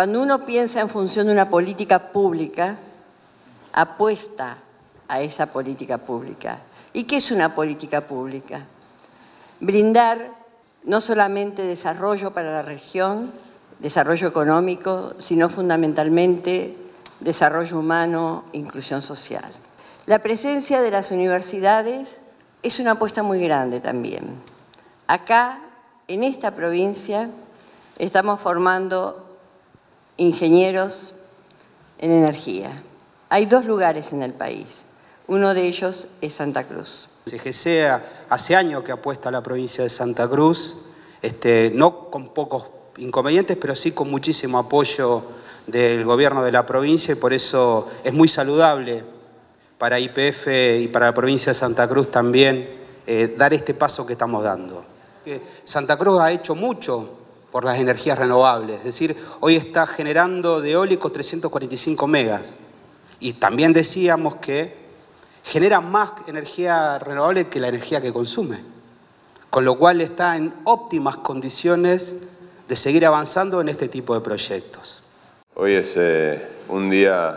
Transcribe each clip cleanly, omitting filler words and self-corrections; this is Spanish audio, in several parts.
Cuando uno piensa en función de una política pública, apuesta a esa política pública. ¿Y qué es una política pública? Brindar no solamente desarrollo para la región, desarrollo económico, sino fundamentalmente desarrollo humano, inclusión social. La presencia de las universidades es una apuesta muy grande también. Acá, en esta provincia, estamos formando ingenieros en energía. Hay dos lugares en el país, uno de ellos es Santa Cruz. CGC hace años que apuesta a la provincia de Santa Cruz, no con pocos inconvenientes, pero sí con muchísimo apoyo del gobierno de la provincia, y por eso es muy saludable para YPF y para la provincia de Santa Cruz también dar este paso que estamos dando. Santa Cruz ha hecho mucho por las energías renovables, es decir, hoy está generando de eólicos 345 megas, y también decíamos que genera más energía renovable que la energía que consume, con lo cual está en óptimas condiciones de seguir avanzando en este tipo de proyectos. Hoy es un día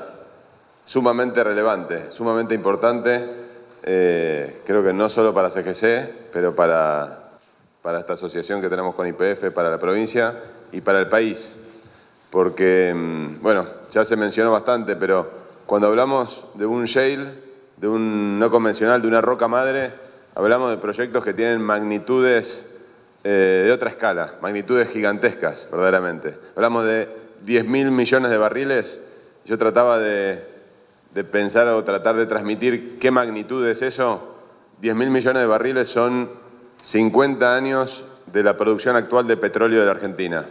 sumamente relevante, sumamente importante, creo que no solo para CGC, pero para esta asociación que tenemos con YPF, para la provincia y para el país, porque, bueno, ya se mencionó bastante, pero cuando hablamos de un shale, de un no convencional, de una roca madre, hablamos de proyectos que tienen magnitudes de otra escala, magnitudes gigantescas, verdaderamente. Hablamos de 10.000 millones de barriles. Yo trataba de pensar o tratar de transmitir qué magnitud es eso. 10.000 millones de barriles son 50 años de la producción actual de petróleo de la Argentina.